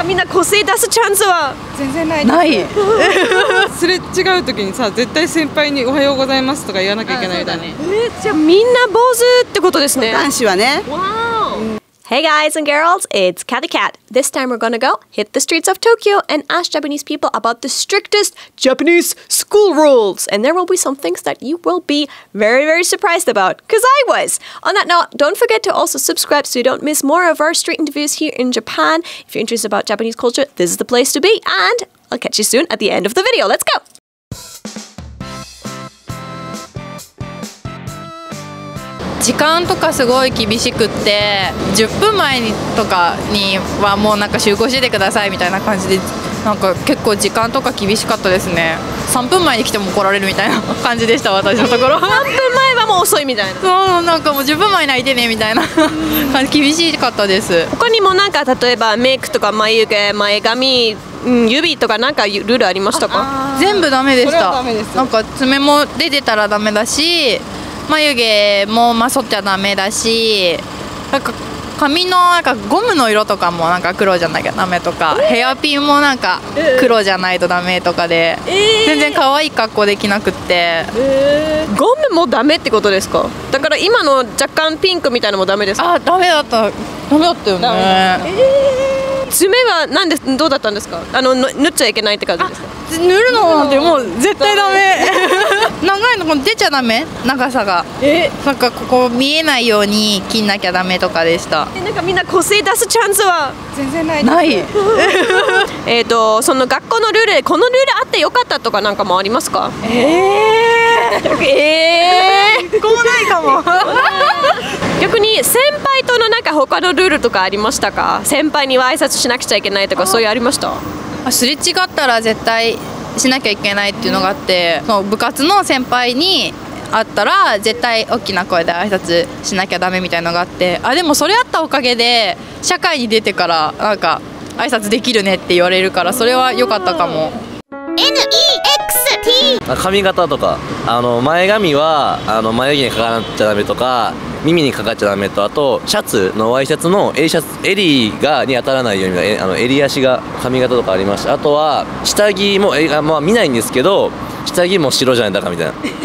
かみんな個性出すチャンスは全然ないすれ違う時にさ、絶対先輩におはようございますとか言わなきゃいけないみたいな。じゃあみんな坊主ってことですね、男子はね。Hey guys and girls, it's Cathy Cat. This time we're gonna go hit the streets of Tokyo and ask Japanese people about the strictest Japanese school rules. And there will be some things that you will be very, very surprised about, because I was. On that note, don't forget to also subscribe so you don't miss more of our street interviews here in Japan. If you're interested about Japanese culture, this is the place to be. And I'll catch you soon at the end of the video. Let's go!時間とかすごい厳しくって、10分前とかにはもうなんか集合しててくださいみたいな感じで、なんか結構時間とか厳しかったですね。3分前に来ても怒られるみたいな感じでした、私のところ。3分前はもう遅いみたいな。そう、なんかもう10分前に開いてねみたいな感じ、厳しかったです。他にもなんか例えばメイクとか眉毛、前髪、指とかなんかルールありましたか？全部ダメでした。なんか爪も出てたらダメだし、眉毛も剃っちゃダメだし、なんか髪のなんかゴムの色とかもなんか黒じゃなきゃダメとか、ヘアピンもなんか黒じゃないとダメとかで、全然可愛い格好できなくって、ゴムもダメってことですか？だから今の若干ピンクみたいなのもダメですか？あ、ダメだった。ダメだったよね。爪はなんでどうだったんですか？塗っちゃいけないって感じですか？塗るのなんてもう絶対ダメ。長いのこの出ちゃダメ、長さが。なんかここ見えないように切んなきゃダメとかでした。なんかみんな個性出すチャンスは全然ない。その学校のルールでこのルールあってよかったとかなんかもありますか？こうないかも。逆に先輩とのなんか他のルールとかありましたか？先輩には挨拶しなくちゃいけないとかそういうありました？すれ違ったら絶対しなきゃいけないっていうのがあって、その部活の先輩に会ったら絶対大きな声で挨拶しなきゃダメみたいのがあって、あ、でもそれあったおかげで社会に出てからなんか挨拶できるねって言われるから、それは良かったかも。髪型とか、前髪は眉毛にかかっちゃダメとか、耳にかかっちゃダメと、あとシャツのワイシャツの襟に当たらないように、襟足が髪型とかありました。あとは下着もまあ見ないんですけど、下着も白じゃないだかみたいな見ない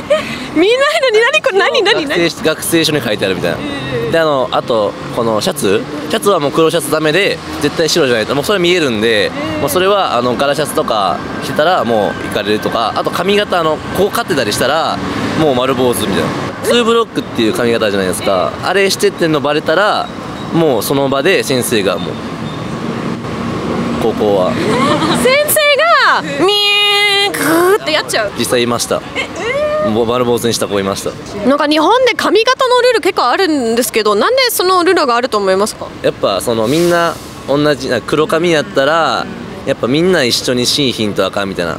のに何これ何学生書に書いてあるみたいな。であとこのシャツはもう黒シャツダメで、絶対白じゃないともうそれ見えるんで、もうそれは柄シャツとか着てたらもういかれるとか、あと髪型こう刈ってたりしたらもう丸坊主みたいな。2ブロックっていう髪型じゃないですか。あれしてってんのバレたらもうその場で先生がもう高校は先生がミークーってやっちゃう。実際いました。丸坊主にした子いました。なんか日本で髪型のルール結構あるんですけど、なんでそのルールがあると思いますか？やっぱみんな同じ黒髪やったらやっぱみんな一緒にしんひんとあかんみたいな。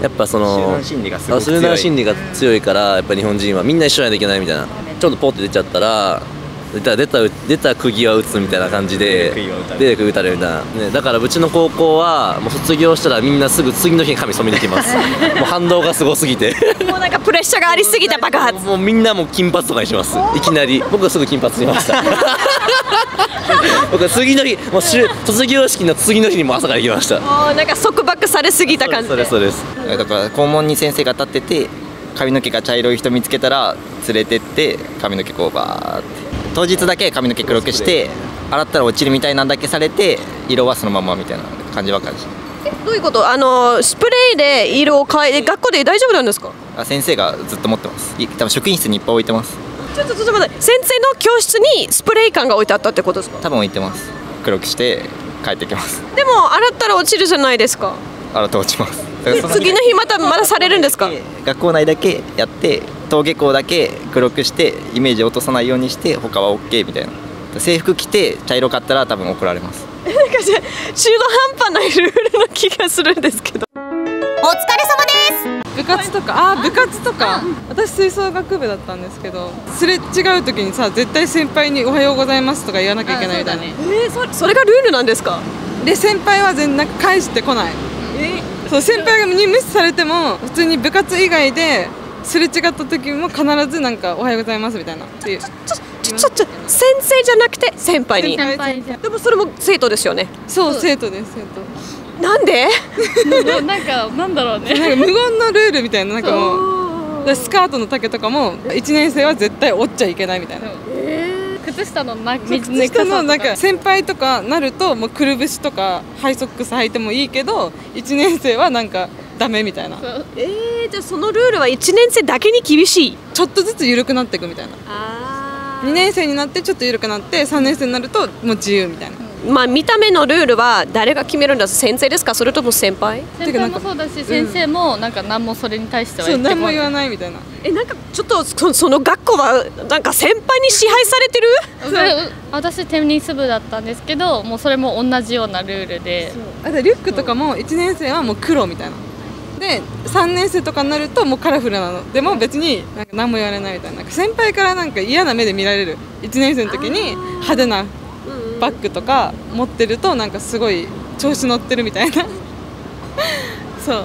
やっぱ集団心理が強いから、やっぱ日本人はみんな一緒にはいけないみたいな。ちょっとポッて出ちゃったら出た釘は打つみたいな感じで、出て釘打たれるみたいな、ね。だからうちの高校はもう卒業したらみんなすぐ次の日に髪染めに来ますもう反動がすごすぎてもうなんかプレッシャーがありすぎた爆発もうみんなもう金髪とかにします。いきなり僕はすぐ金髪にしました僕は次の日、もう卒業式の次の日にも朝から行きました。なんか束縛されすぎた感じ。そうですそうです。だから校門に先生が立ってて、髪の毛が茶色い人見つけたら連れてって髪の毛こうバーって、当日だけ髪の毛黒くして、洗ったら落ちるみたいなんだけされて、色はそのままみたいな感じばっかりして。どういうこと？スプレーで色を変え、学校で大丈夫なんですか？先生がずっと持ってます。多分職員室にいっぱい置いてます。ちょっと待って、先生の教室にスプレー缶が置いてあったってことですか？多分置いてます。黒くして帰ってきます。でも洗ったら落ちるじゃないですか。洗って落ちます。次の日またされるんですか？学校内だけやって、登下校だけ黒くしてイメージ落とさないようにして、他は OK みたいな。制服着て茶色かったら多分怒られます。なんか中途半端なルールの気がするんですけど。お疲れ様です。部活とか私吹奏楽部だったんですけど、すれ違う時にさ、絶対先輩に「おはようございます」とか言わなきゃいけないみたいな。それがルールなんですか？で先輩はなんか返してこない。そう先輩に無視されても、普通に部活以外ですれ違った時も必ずなんか「おはようございます」みたいなっていう。ちょ先生じゃなくて先輩に。でもそれも生徒ですよね。そう生徒です、生徒。なんで？なんだろうね。なんか無言のルールみたいな、なんかもうスカートの丈とかも1年生は絶対折っちゃいけないみたいな。靴下のなんか先輩とかなるともうくるぶしとかハイソックス履いてもいいけど1年生はなんかダメみたいな。じゃあそのルールは1年生だけに厳しい。ちょっとずつ緩くなっていくみたいな。2年生になってちょっと緩くなって3年生になるともう自由みたいな。まあ見た目のルールは誰が決めるんだ、先生ですか、それとも先輩？先輩もそうだし、先生もなんか何もそれに対しては言ってこない。そう、何も言わないみたいな。なんかちょっとその学校はなんか先輩に支配されてる？私テニス部だったんですけど、もうそれも同じようなルールで、あとリュックとかも1年生はもう黒みたいな。で3年生とかになるともうカラフルなのでも別になんか何も言われないみたいな。先輩からなんか嫌な目で見られる。1年生の時に派手なバッグとか持ってるとなんかすごい調子乗ってるみたいなそう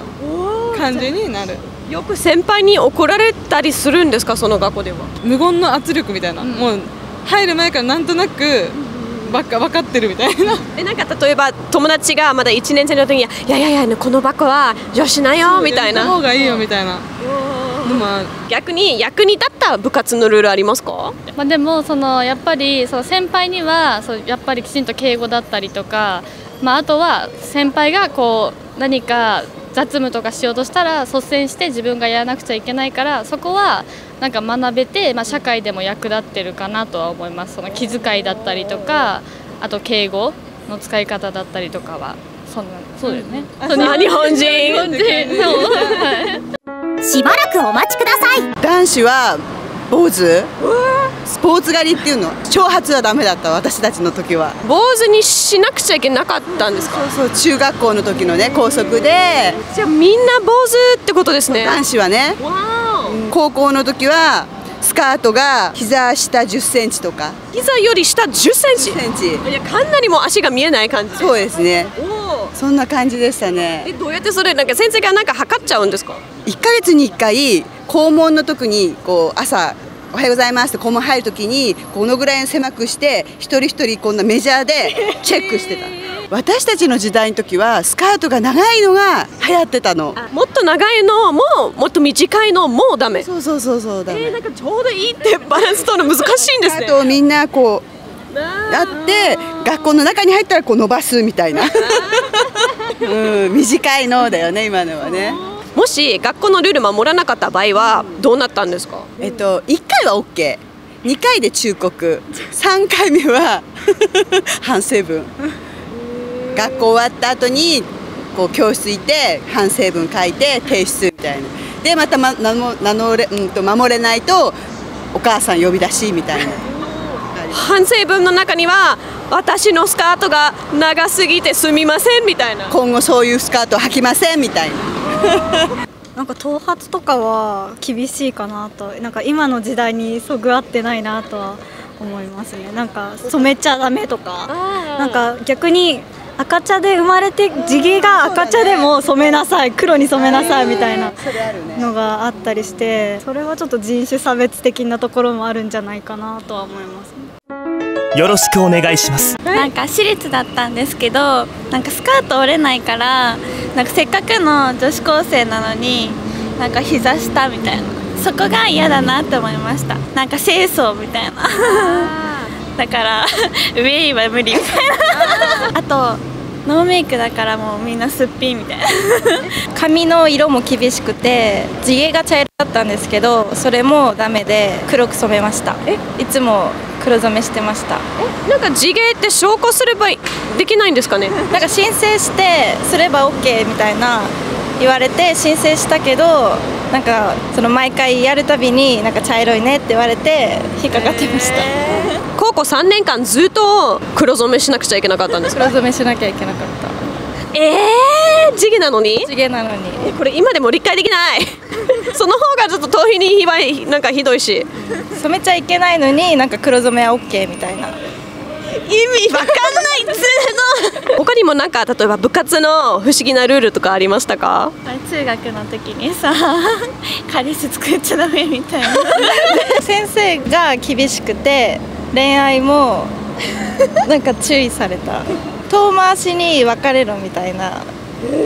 感じになる。よく先輩に怒られたりするんですか、その学校では？無言の圧力みたいな、もう入る前からなんとなく分かってるみたいななんか例えば友達がまだ1年生の時に「いやいやいやこのバッグは女子なよ」みたいな、「そう、やめた方がいいよ」みたいな。逆に役に立った部活のルールありますか？まあでもやっぱり先輩にはやっぱりきちんと敬語だったりとか、あとは先輩がこう何か雑務とかしようとしたら率先して自分がやらなくちゃいけないから、そこはなんか学べて、社会でも役立ってるかなとは思います。その気遣いだったりとか、あと敬語の使い方だったりとかは。そうだよね、日本人。しばらくお待ちください。男子は坊主、スポーツ狩りっていうの、長髪はダメだった私たちの時は。坊主にしなくちゃいけなかったんですか？そうそう、中学校の時のね、校則で。じゃあみんな坊主ってことですね、男子はね。高校の時はスカートが膝下10センチとか、膝より下10センチ。いや、かなりもう足が見えない感じ。そうですね。そんな感じでしたね。どうやってそれ、なんか先生がなんか測っちゃうんですか？1ヶ月に1回校門の時にこう朝「おはようございます」って校門入る時にこのぐらい狭くして一人一人こんなメジャーでチェックしてた私たちの時代の時はスカートが長いのが流行ってたの。もっと長いのももっと短いのもダメ。そうそうそうそう、ダメ。なんかちょうどいいってバランス取るの難しいんですね。あとみんなこうあって学校の中に入ったらこう伸ばすみたいな短いのだよね、今のはね。もし学校のルール守らなかった場合はどうなったんですか？1回は OK、 2回で忠告、3回目は反省文学校終わった後にこう教室行って反省文書いて提出みたいな。でまた守れないとお母さん呼び出しみたいな反省文の中には「私のスカートが長すぎてすみません」みたいな、「今後そういうスカート履きません」みたいななんか頭髪とかは厳しいかなと、なんか今の時代にそぐわってないなとは思いますね。なんか染めちゃダメとか、なんか逆に赤茶で生まれて地毛が赤茶でも染めなさい、黒に染めなさいみたいなのがあったりして、それはちょっと人種差別的なところもあるんじゃないかなとは思いますね。よろしくお願いします。なんか私立だったんですけど、なんかスカート折れないから、なんかせっかくの女子高生なのになんか膝下みたいな、そこが嫌だなって思いました。なんか清掃みたいなだから上は無理みたいなあとノーメイクだからもうみんなすっぴんみたいな髪の色も厳しくて、地毛が茶色だったんですけどそれもダメで黒く染めました。いつも黒染めしてました。なんか地毛って証拠すればできないんですかねなんか申請してすれば OK みたいな言われて申請したけど、なんか毎回やるたびになんか茶色いねって言われて引っかかってました。高校3年間ずっと黒染めしなくちゃいけなかったんですか？黒染めしなきゃいけなかった。地毛なのに？地毛なのに。これ今でも理解できないその方がちょっと頭皮になんかひどいし、染めちゃいけないのになんか黒染めは OK みたいな、意味わかんないつの他にもなんか例えば部活の不思議なルールとかありましたか？中学の時にさ、彼氏作っちゃダメみたいな先生が厳しくて、恋愛もなんか注意された。遠回しに別れろみたいな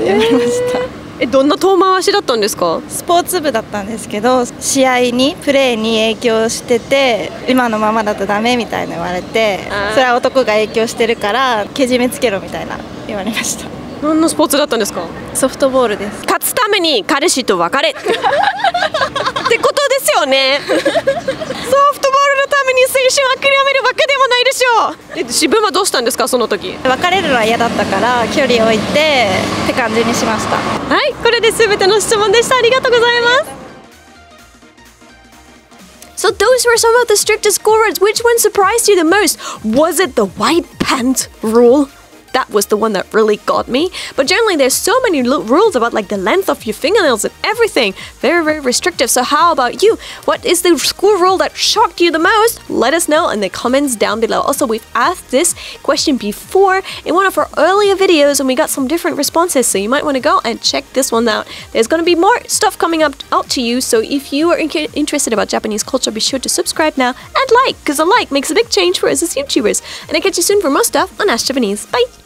言われました。どんな遠回しだったんですか？スポーツ部だったんですけど、試合にプレーに影響してて、今のままだとダメみたいな言われて、それは男が影響してるからけじめつけろみたいな言われました。何のスポーツだったんですか？ソフトボールです。勝つために彼氏と別れってことですよね。ソフトボールのために青春を諦めるわけでもないでしょう。自分はどうしたんですか、その時？別れるのは嫌だったから距離を置いてって感じにしました。はい、これで全ての質問でした。ありがとうございます。So those were some of the strictest school rules. Which one surprised you the most? Was it the white pants rule?That was the one that really got me. But generally, there's so many rules about like the length of your fingernails and everything. Very, very restrictive. So how about you? What is the school rule that shocked you the most? Let us know in the comments down below. Also, we've asked this question before in one of our earlier videos and we got some different responses. So you might want to go and check this one out. There's going to be more stuff coming up out to you. So if you are interested about Japanese culture, be sure to subscribe now and like, because a like makes a big change for us as YouTubers. And I catch you soon for more stuff on Ask Japanese. Bye!